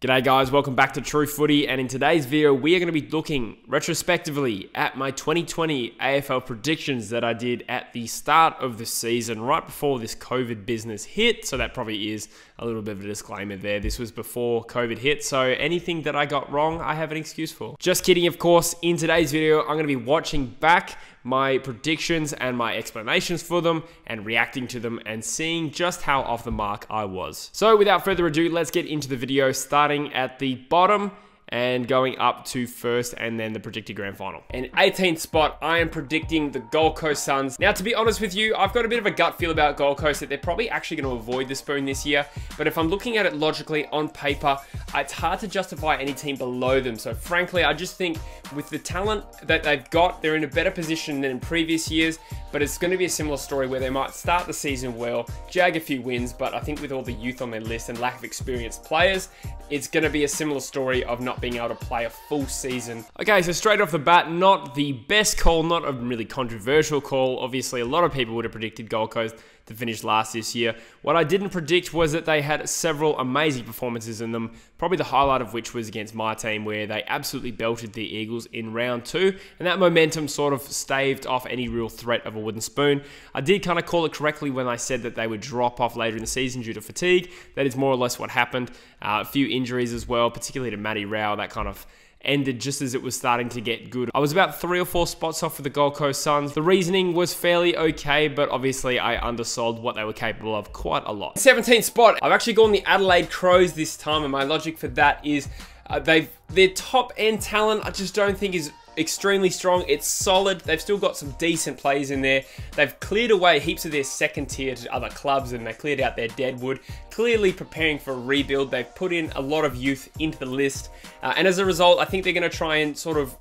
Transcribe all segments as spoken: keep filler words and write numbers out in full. G'day guys, welcome back to True Footy, and in today's video we are going to be looking retrospectively at my twenty twenty A F L predictions that I did at the start of the season right before this COVID business hit. So that probably is a little bit of a disclaimer there. This was before COVID hit, so anything that I got wrong, I have an excuse for. Just kidding, of course. In today's video, I'm going to be watching back my predictions and my explanations for them and reacting to them and seeing just how off the mark I was. So without further ado, let's get into the video, starting at the bottom and going up to first and then the predicted grand final. In eighteenth spot, I am predicting the Gold Coast Suns. Now, to be honest with you, I've got a bit of a gut feel about Gold Coast that they're probably actually going to avoid the spoon this year. But if I'm looking at it logically on paper, it's hard to justify any team below them. So frankly, I just think with the talent that they've got, they're in a better position than in previous years. But it's going to be a similar story where they might start the season well, jag a few wins, but I think with all the youth on their list and lack of experienced players, it's going to be a similar story of not being able to play a full season. Okay, so straight off the bat, not the best call, not a really controversial call. Obviously, a lot of people would have predicted Gold Coast to finish last this year. What I didn't predict was that they had several amazing performances in them, probably the highlight of which was against my team where they absolutely belted the Eagles in round two, and that momentum sort of staved off any real threat of a wooden spoon. I did kind of call it correctly when I said that they would drop off later in the season due to fatigue. That is more or less what happened. Uh, a few injuries as well, particularly to Matty Rau, that kind of ended just as it was starting to get good. I was about three or four spots off for the Gold Coast Suns. The reasoning was fairly okay, but obviously I undersold what they were capable of quite a lot. seventeenth spot, I've actually gone the Adelaide Crows this time, and my logic for that is uh, they've their top-end talent I just don't think is extremely strong. It's solid. They've still got some decent players in there. They've cleared away heaps of their second tier to other clubs, and they cleared out their deadwood, clearly preparing for a rebuild. They've put in a lot of youth into the list, uh, and as a result, I think they're going to try and sort of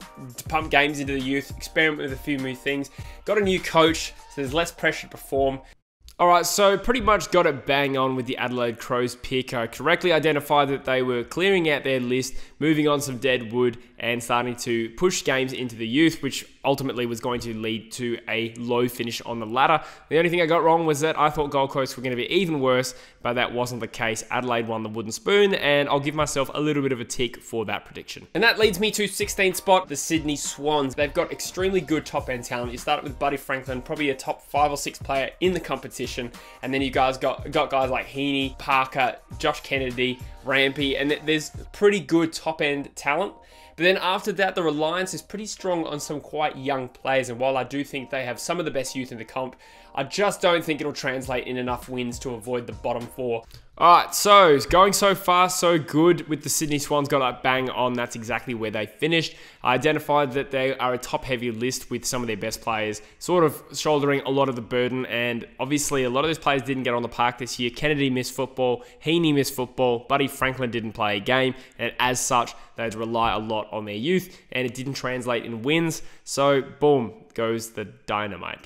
pump games into the youth, experiment with a few new things. Got a new coach, so there's less pressure to perform. Alright, so pretty much got it bang on with the Adelaide Crows pick. I correctly identified that they were clearing out their list, moving on some dead wood, and starting to push games into the youth, which ultimately was going to lead to a low finish on the ladder. The only thing I got wrong was that I thought Gold Coast were going to be even worse, but that wasn't the case. Adelaide won the wooden spoon, and I'll give myself a little bit of a tick for that prediction. And that leads me to sixteenth spot, the Sydney Swans. They've got extremely good top-end talent. You start with Buddy Franklin, probably a top five or six player in the competition. And then you guys got got guys like Heaney, Parker, Josh Kennedy, Rampy, and there's pretty good top-end talent. But then after that, the reliance is pretty strong on some quite young players. And while I do think they have some of the best youth in the comp, I just don't think it'll translate in enough wins to avoid the bottom four. All right, so going so far, so good with the Sydney Swans. Got a bang on. That's exactly where they finished. I identified that they are a top-heavy list with some of their best players sort of shouldering a lot of the burden. And obviously, a lot of those players didn't get on the park this year. Kennedy missed football. Heaney missed football. Buddy Franklin didn't play a game. And as such, they had to rely a lot on their youth, and it didn't translate in wins. So, boom, goes the dynamite.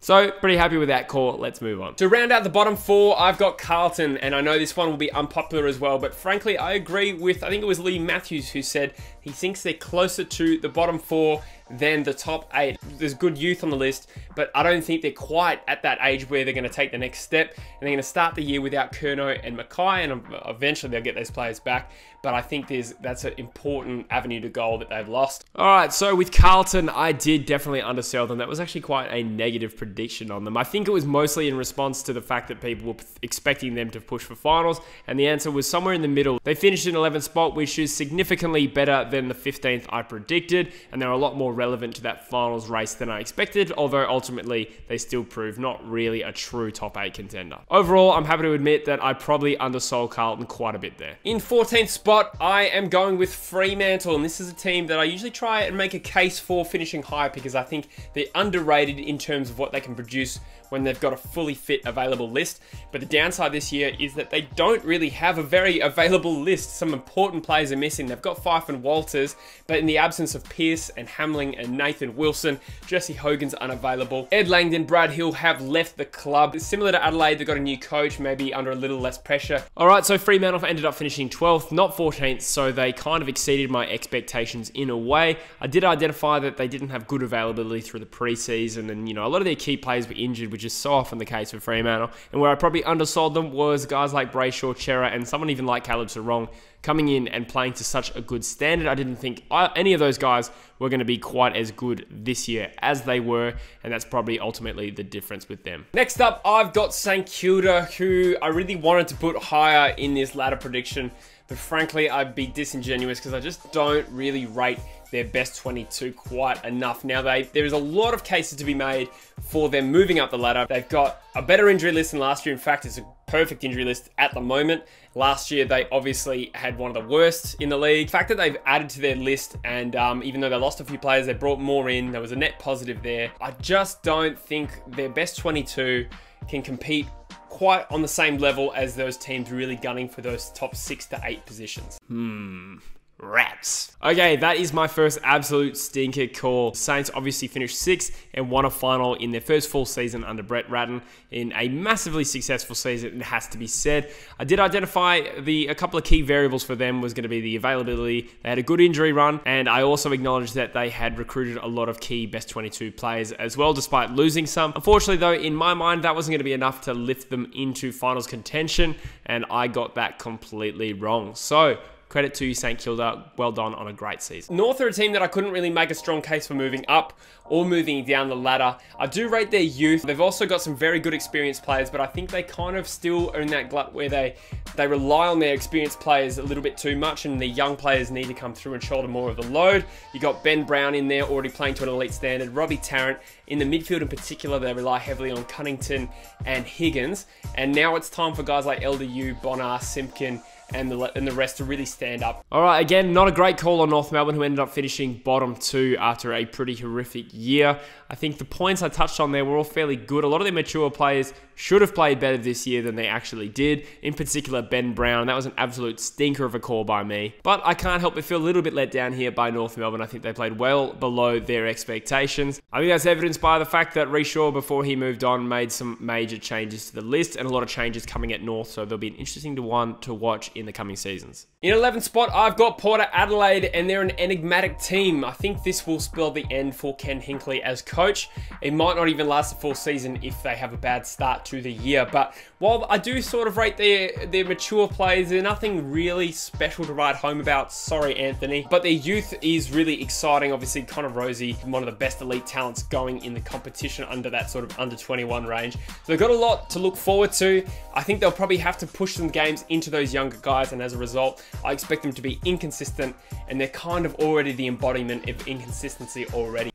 So, pretty happy with that call. Let's move on. To round out the bottom four, I've got Carlton, and I know this one will be unpopular as well, but frankly, I agree with, I think it was Lee Matthews who said he thinks they're closer to the bottom four than the top eight. There's good youth on the list, but I don't think they're quite at that age where they're going to take the next step, and they're going to start the year without Curnow and Mackay, and eventually they'll get those players back, but I think there's that's an important avenue to goal that they've lost. Alright, so with Carlton, I did definitely undersell them. That was actually quite a negative prediction on them. I think it was mostly in response to the fact that people were expecting them to push for finals, and the answer was somewhere in the middle. They finished in eleventh spot, which is significantly better than the fifteenth I predicted, and they're a lot more relevant to that finals race than I expected, although ultimately they still proved not really a true top eight contender. Overall, I'm happy to admit that I probably undersold Carlton quite a bit there. In fourteenth spot, I am going with Fremantle, and this is a team that I usually try and make a case for finishing higher because I think they're underrated in terms of what they can produce when they've got a fully fit available list. But the downside this year is that they don't really have a very available list. Some important players are missing. They've got Fife and Walters, but in the absence of Pearce and Hamling and Nathan Wilson, Jesse Hogan's unavailable. Ed Langdon, Brad Hill have left the club. Similar to Adelaide, they've got a new coach, maybe under a little less pressure. All right, so Fremantle ended up finishing twelfth, not fourteenth, so they kind of exceeded my expectations in a way. I did identify that they didn't have good availability through the preseason, and you know, a lot of their key players were injured, which which is so often the case for Fremantle, and where I probably undersold them was guys like Brayshaw, Chera, and someone even like Caleb Serong, coming in and playing to such a good standard. I didn't think any of those guys were going to be quite as good this year as they were, and that's probably ultimately the difference with them. Next up, I've got Saint Kilda, who I really wanted to put higher in this ladder prediction, but frankly, I'd be disingenuous because I just don't really rate their best twenty-two quite enough. Now, they there is a lot of cases to be made for them moving up the ladder. They've got a better injury list than last year. In fact, it's a perfect injury list at the moment. Last year, they obviously had one of the worst in the league. The fact that they've added to their list, and um, even though they lost a few players, they brought more in. There was a net positive there. I just don't think their best twenty-two can compete quite on the same level as those teams really gunning for those top six to eight positions. Hmm. Rats. Okay, that is my first absolute stinker call. Saints obviously finished sixth and won a final in their first full season under Brett Ratten in a massively successful season, it has to be said. I did identify the a couple of key variables for them was going to be the availability. They had a good injury run, and I also acknowledged that they had recruited a lot of key best twenty-two players as well, despite losing some. Unfortunately though, in my mind, that wasn't going to be enough to lift them into finals contention, and I got that completely wrong. So credit to Saint Kilda, well done on a great season. North are a team that I couldn't really make a strong case for moving up or moving down the ladder. I do rate their youth. They've also got some very good experienced players, but I think they kind of still own that glut where they, they rely on their experienced players a little bit too much, and the young players need to come through and shoulder more of the load. You got Ben Brown in there already playing to an elite standard, Robbie Tarrant. In the midfield in particular, they rely heavily on Cunnington and Higgins. And now it's time for guys like L D U, Bonar, Simpkin, and the, and the rest to really stand up. All right, again, not a great call on North Melbourne, who ended up finishing bottom two after a pretty horrific year. I think the points I touched on there were all fairly good. A lot of their mature players should have played better this year than they actually did. In particular, Ben Brown. That was an absolute stinker of a call by me. But I can't help but feel a little bit let down here by North Melbourne. I think they played well below their expectations. I think that's evidenced by the fact that Brayshaw, before he moved on, made some major changes to the list, and a lot of changes coming at North, so they'll be an interesting one to watch in the coming seasons. In eleventh spot, I've got Port Adelaide, and they're an enigmatic team. I think this will spell the end for Ken Hinckley as coach. It might not even last the full season if they have a bad start to the year, but while I do sort of rate their, their mature players, they're nothing really special to write home about. Sorry, Anthony. But their youth is really exciting. Obviously, Connor Rosie, one of the best elite talents going in in the competition under that sort of under twenty-one range. So they've got a lot to look forward to. I think they'll probably have to push some games into those younger guys, and as a result, I expect them to be inconsistent, and they're kind of already the embodiment of inconsistency already.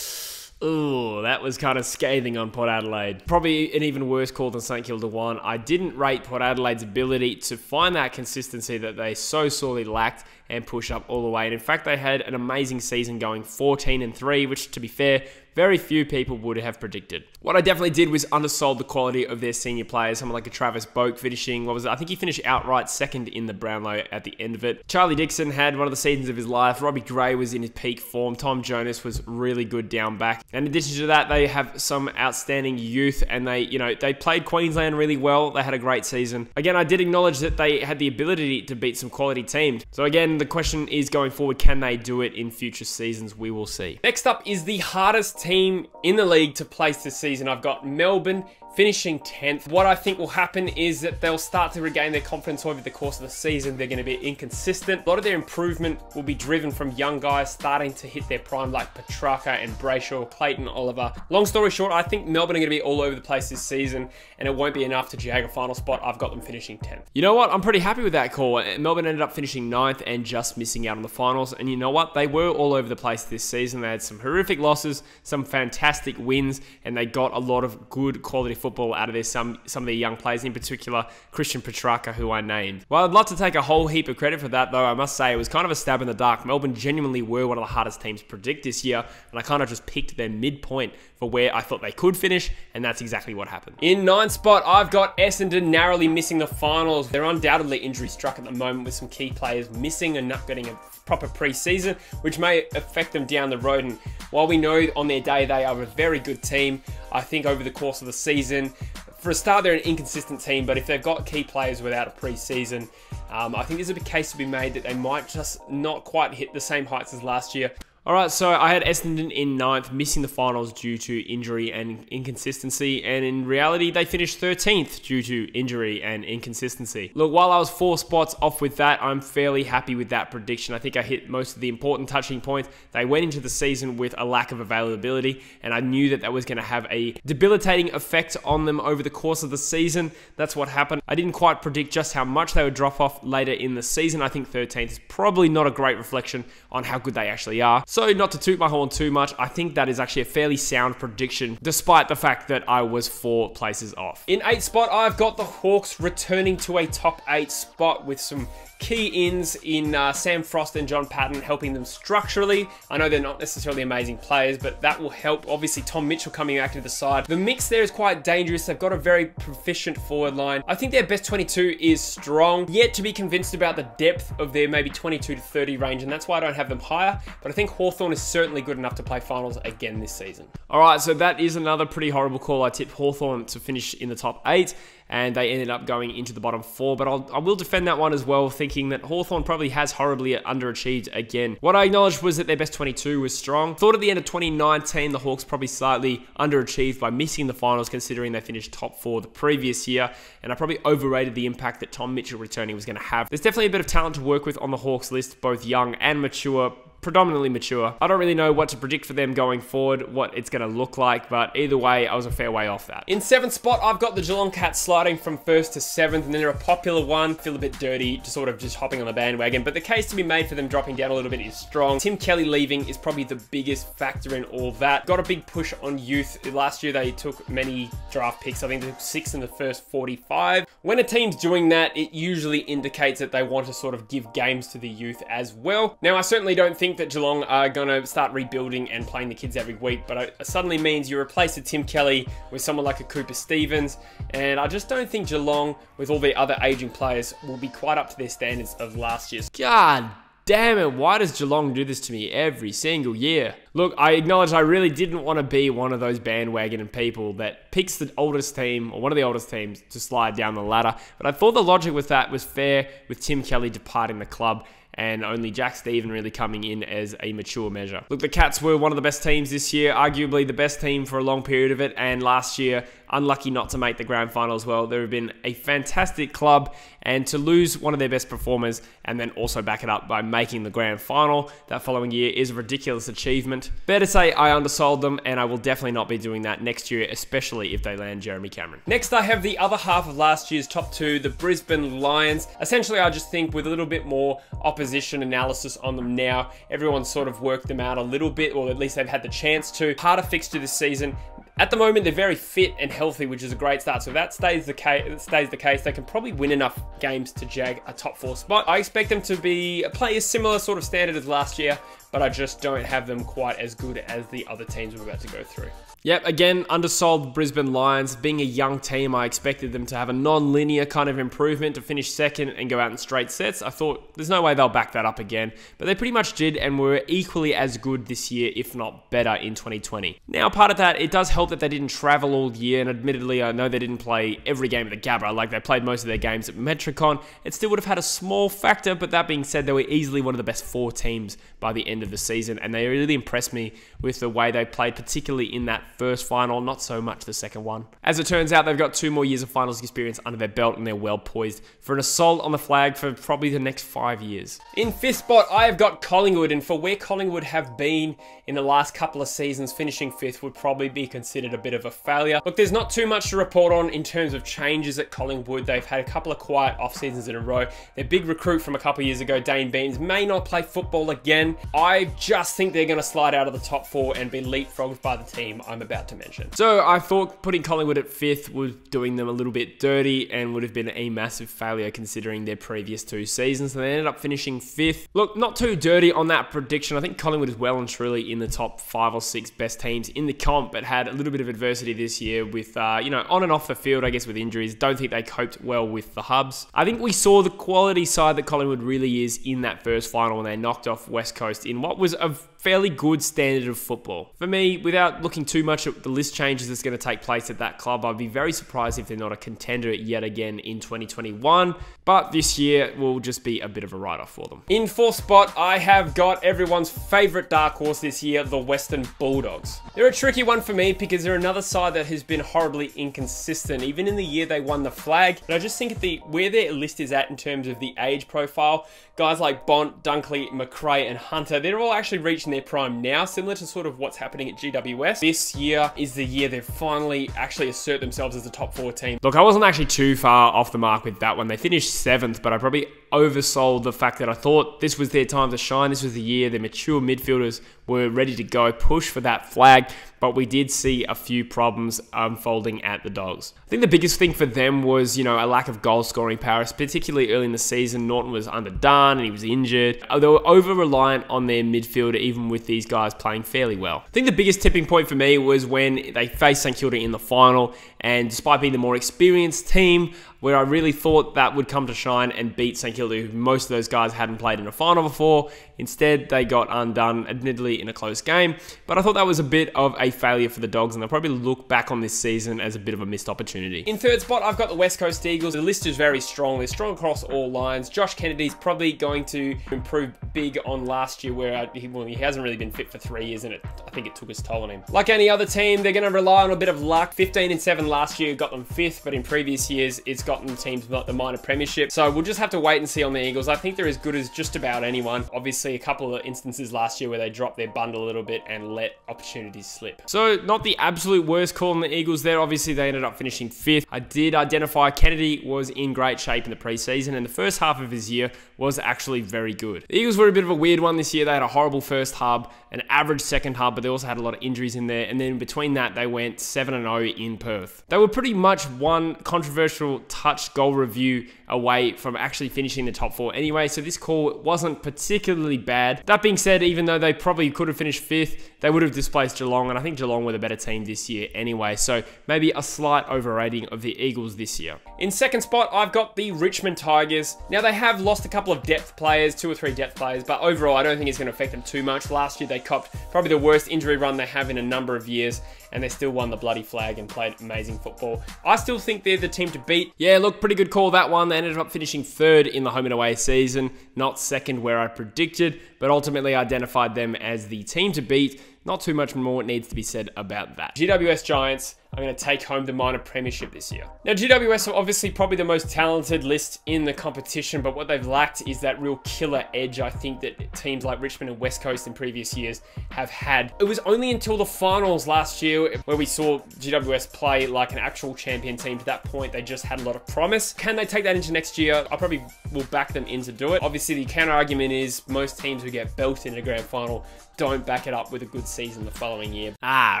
Ooh, that was kind of scathing on Port Adelaide. Probably an even worse call than Saint Kilda one. I didn't rate Port Adelaide's ability to find that consistency that they so sorely lacked and push up all the way. And in fact, they had an amazing season going fourteen and three, which, to be fair, very few people would have predicted. What I definitely did was undersold the quality of their senior players. Someone like a Travis Boak finishing, what was it? I think he finished outright second in the Brownlow at the end of it. Charlie Dixon had one of the seasons of his life. Robbie Gray was in his peak form. Tom Jonas was really good down back. And in addition to that, they have some outstanding youth, and they, you know, they played Queensland really well. They had a great season. Again, I did acknowledge that they had the ability to beat some quality teams. So again, the question is going forward, can they do it in future seasons? We will see. Next up is the hardest team in the league to place this season. I've got Melbourne finishing tenth. What I think will happen is that they'll start to regain their confidence over the course of the season. They're going to be inconsistent. A lot of their improvement will be driven from young guys starting to hit their prime, like Petrarca and Brayshaw, Clayton Oliver. Long story short, I think Melbourne are going to be all over the place this season, and it won't be enough to jag a final spot. I've got them finishing tenth. You know what? I'm pretty happy with that call. Melbourne ended up finishing ninth and just missing out on the finals. And you know what? They were all over the place this season. They had some horrific losses, some fantastic wins, and they got a lot of good quality football out of this, some some of the young players, in particular Christian Petrarca, who I named. Well, I'd love to take a whole heap of credit for that, though. I must say it was kind of a stab in the dark. Melbourne genuinely were one of the hardest teams to predict this year, and I kind of just picked their midpoint for where I thought they could finish, and that's exactly what happened. In ninth spot, I've got Essendon narrowly missing the finals. They're undoubtedly injury struck at the moment, with some key players missing and not getting a proper pre-season, which may affect them down the road. And while we know on their day they are a very good team, I think over the course of the season, for a start, they're an inconsistent team, but if they've got key players without a pre-season, um, I think there's a case to be made that they might just not quite hit the same heights as last year. All right, so I had Essendon in ninth, missing the finals due to injury and inconsistency, and in reality, they finished thirteenth due to injury and inconsistency. Look, while I was four spots off with that, I'm fairly happy with that prediction. I think I hit most of the important touching points. They went into the season with a lack of availability, and I knew that that was going to have a debilitating effect on them over the course of the season. That's what happened. I didn't quite predict just how much they would drop off later in the season. I think thirteenth is probably not a great reflection on how good they actually are. So not to toot my horn too much, I think that is actually a fairly sound prediction, despite the fact that I was four places off. In eighth spot, I've got the Hawks returning to a top eight spot with some key ins in uh, Sam Frost and John Patton, helping them structurally. I know they're not necessarily amazing players, but that will help. Obviously, Tom Mitchell coming back to the side. The mix there is quite dangerous. They've got a very proficient forward line. I think their best twenty-two is strong, yet to be convinced about the depth of their maybe twenty-two to thirty range, and that's why I don't have them higher. But I think Hawthorn is certainly good enough to play finals again this season. All right, so that is another pretty horrible call. I tipped Hawthorn to finish in the top eight, and they ended up going into the bottom four, but I'll, I will defend that one as well, thinking that Hawthorn probably has horribly underachieved again. What I acknowledged was that their best twenty-two was strong. Thought at the end of twenty nineteen, the Hawks probably slightly underachieved by missing the finals, considering they finished top four the previous year, and I probably overrated the impact that Tom Mitchell returning was going to have. There's definitely a bit of talent to work with on the Hawks list, both young and mature, predominantly mature. I don't really know what to predict for them going forward, what it's going to look like, but either way, I was a fair way off that. In seventh spot, I've got the Geelong Cats sliding from first to seventh, and then they're a popular one, feel a bit dirty, just sort of just hopping on the bandwagon, but the case to be made for them dropping down a little bit is strong. Tim Kelly leaving is probably the biggest factor in all that. Got a big push on youth. Last year, they took many draft picks. I think they took six in the first forty-five. When a team's doing that, it usually indicates that they want to sort of give games to the youth as well. Now, I certainly don't think that Geelong are going to start rebuilding and playing the kids every week, but it suddenly means you replace a Tim Kelly with someone like a Cooper Stevens, and I just don't think Geelong, with all the other aging players, will be quite up to their standards of last year's. God damn it, why does Geelong do this to me every single year? Look, I acknowledge I really didn't want to be one of those bandwagon people that picks the oldest team, or one of the oldest teams, to slide down the ladder, but I thought the logic with that was fair with Tim Kelly departing the club, and only Jack Stephen really coming in as a mature measure. Look, the Cats were one of the best teams this year, arguably the best team for a long period of it, and last year, unlucky not to make the grand final as well. There have been a fantastic club, and to lose one of their best performers and then also back it up by making the grand final that following year is a ridiculous achievement. Better say I undersold them, and I will definitely not be doing that next year, especially if they land Jeremy Cameron. Next, I have the other half of last year's top two, the Brisbane Lions. Essentially, I just think with a little bit more opposition position analysis on them now. Everyone's sort of worked them out a little bit, or at least they've had the chance to. Harder fixture this season. At the moment, they're very fit and healthy, which is a great start. So if that stays the case, stays the case, they can probably win enough games to jag a top four spot. I expect them to be play a similar sort of standard as last year, but I just don't have them quite as good as the other teams we're about to go through. Yep, again, undersold Brisbane Lions. Being a young team, I expected them to have a non-linear kind of improvement to finish second and go out in straight sets. I thought there's no way they'll back that up again, but they pretty much did and were equally as good this year, if not better, in twenty twenty. Now, part of that, it does help that they didn't travel all year, and admittedly, I know they didn't play every game at the Gabba. Like, they played most of their games at Metricon. It still would have had a small factor, but that being said, they were easily one of the best four teams by the end of the season, and they really impressed me with the way they played, particularly in that first final, not so much the second one. As it turns out, they've got two more years of finals experience under their belt, and they're well poised for an assault on the flag for probably the next five years. In fifth spot, I have got Collingwood, and for where Collingwood have been in the last couple of seasons, finishing fifth would probably be considered a bit of a failure. Look, there's not too much to report on in terms of changes at Collingwood. They've had a couple of quiet off seasons in a row. Their big recruit from a couple of years ago, Dane Beams, may not play football again. I just think they're going to slide out of the top four and be leapfrogged by the team I'm about to mention. So I thought putting Collingwood at fifth was doing them a little bit dirty and would have been a massive failure considering their previous two seasons, and they ended up finishing fifth. Look, not too dirty on that prediction. I think Collingwood is well and truly in the top five or six best teams in the comp, but had a little bit of adversity this year with, uh, you know, on and off the field, I guess, with injuries. Don't think they coped well with the hubs. I think we saw the quality side that Collingwood really is in that first final when they knocked off West Coast in what was a fairly good standard of football. For me, without looking too much at the list changes that's going to take place at that club, I'd be very surprised if they're not a contender yet again in twenty twenty-one, but this year will just be a bit of a write-off for them. In fourth spot, I have got everyone's favourite dark horse this year, the Western Bulldogs. They're a tricky one for me because they're another side that has been horribly inconsistent, even in the year they won the flag. And I just think at the where their list is at in terms of the age profile, guys like Bont, Dunkley, McRae and Hunter, they're all actually reaching their prime now, similar to sort of what's happening at G W S. This year is the year they finally actually assert themselves as a top four team. Look, I wasn't actually too far off the mark with that one. They finished seventh, but I probably oversold the fact that I thought this was their time to shine. This was the year their mature midfielders were ready to go, push for that flag, but we did see a few problems unfolding at the Dogs. I think the biggest thing for them was, you know, a lack of goal scoring power, particularly early in the season. Norton was underdone and he was injured. They were over-reliant on their midfielder, even with these guys playing fairly well. I think the biggest tipping point for me was when they faced Saint Kilda in the final, and despite being the more experienced team, where I really thought that would come to shine and beat Saint Kilda, who most of those guys hadn't played in a final before. Instead, they got undone, admittedly in a close game, but I thought that was a bit of a failure for the Dogs, and they'll probably look back on this season as a bit of a missed opportunity. In third spot, I've got the West Coast Eagles. The list is very strong. They're strong across all lines. Josh Kennedy's probably going to improve big on last year, where he, well, he hasn't really been fit for three years, and it, I think it took its toll on him. Like any other team, they're going to rely on a bit of luck. fifteen and seven last year got them fifth, but in previous years, it's gotten the teams not the minor premiership. So we'll just have to wait and see on the Eagles. I think they're as good as just about anyone. Obviously, a couple of instances last year where they dropped their bundle a little bit and let opportunities slip. So not the absolute worst call on the Eagles there. Obviously, they ended up finishing fifth. I did identify Kennedy was in great shape in the preseason, and the first half of his year was actually very good. The Eagles were a bit of a weird one this year. They had a horrible first half, an average second half, but they also had a lot of injuries in there. And then between that, they went seven and oh in Perth. They were pretty much one controversial touch goal review away from actually finishing the top four anyway, so this call wasn't particularly bad. That being said, even though they probably could have finished fifth, they would have displaced Geelong, and I think Geelong were the better team this year anyway, so maybe a slight overrating of the Eagles this year. In second spot, I've got the Richmond Tigers. Now, they have lost a couple of depth players, two or three depth players, but overall, I don't think it's going to affect them too much. Last year, they copped probably the worst injury run they have in a number of years, and they still won the bloody flag and played amazing football. I still think they're the team to beat. Yeah, look, pretty good call, that one. They ended up finishing third in the home and away season, not second where I predicted, but ultimately identified them as the team to beat. Not too much more needs to be said about that. G W S Giants are going to take home the minor premiership this year. Now, G W S are obviously probably the most talented list in the competition, but what they've lacked is that real killer edge, I think, that teams like Richmond and West Coast in previous years have had. It was only until the finals last year where we saw G W S play like an actual champion team. To that point, they just had a lot of promise. Can they take that into next year? I probably will back them in to do it. Obviously, the counter argument is most teams who get belted in a grand final don't back it up with a good season the following year. Ah,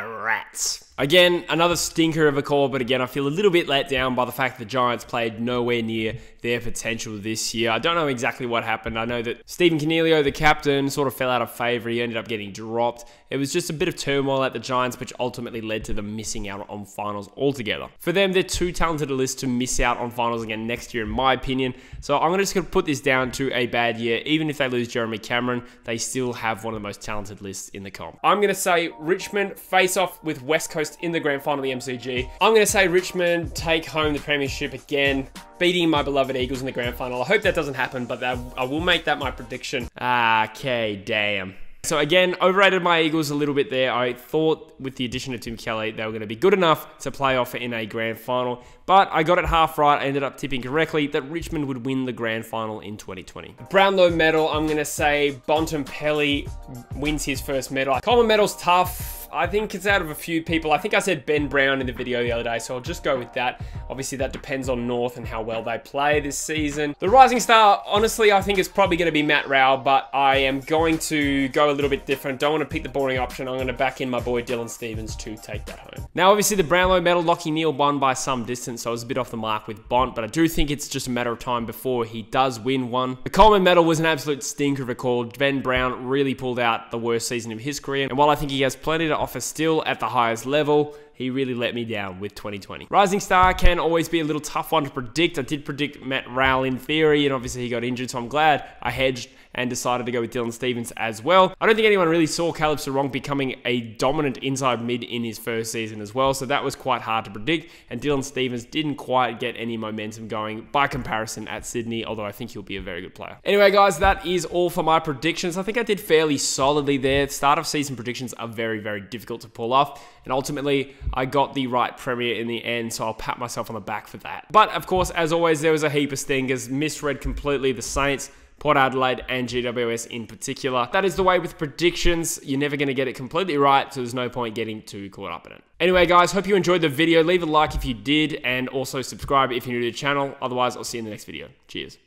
rats. Again, another stinker of a call, but again, I feel a little bit let down by the fact that the Giants played nowhere near their potential this year. I don't know exactly what happened. I know that Stephen Cornelio, the captain, sort of fell out of favor. He ended up getting dropped. It was just a bit of turmoil at the Giants, which ultimately led to them missing out on finals altogether. For them, they're too talented a list to miss out on finals again next year, in my opinion. So I'm just going to put this down to a bad year. Even if they lose Jeremy Cameron, they still have one of the most talented lists in the comp. I'm going to say Richmond face off with West Coast in the grand final of the M C G. I'm going to say Richmond take home the premiership again, beating my beloved Eagles in the grand final. I hope that doesn't happen, but that, I will make that my prediction. Okay, damn. So again, overrated my Eagles a little bit there. I thought with the addition of Tim Kelly, they were going to be good enough to play off in a grand final, but I got it half right. I ended up tipping correctly that Richmond would win the grand final in twenty twenty. Brownlow medal, I'm going to say Bontempelli wins his first medal. Coleman medal's tough. I think it's out of a few people. I think I said Ben Brown in the video the other day, so I'll just go with that. Obviously, that depends on North and how well they play this season. The rising star, honestly, I think it's probably going to be Matty Rau, but I am going to go a little bit different. Don't want to pick the boring option. I'm going to back in my boy Dylan Stevens to take that home. Now, obviously, the Brownlow medal, Lachie Neale won by some distance, so I was a bit off the mark with Bont, but I do think it's just a matter of time before he does win one. The Coleman medal was an absolute stinker of a call. Ben Brown really pulled out the worst season of his career, and while I think he has plenty to offer still at the highest level, he really let me down with twenty twenty. Rising star can always be a little tough one to predict. I did predict Matt Rau in theory, and obviously he got injured, so I'm glad I hedged and decided to go with Dylan Stevens as well. I don't think anyone really saw Caleb Serong becoming a dominant inside mid in his first season as well, so that was quite hard to predict, and Dylan Stevens didn't quite get any momentum going by comparison at Sydney, although I think he'll be a very good player. Anyway, guys, that is all for my predictions. I think I did fairly solidly there. Start of season predictions are very, very difficult to pull off, and ultimately, I got the right premiere in the end, so I'll pat myself on the back for that. But, of course, as always, there was a heap of stingers. Misread completely the Saints, Port Adelaide, and G W S in particular. That is the way with predictions. You're never going to get it completely right, so there's no point getting too caught up in it. Anyway, guys, hope you enjoyed the video. Leave a like if you did, and also subscribe if you're new to the channel. Otherwise, I'll see you in the next video. Cheers.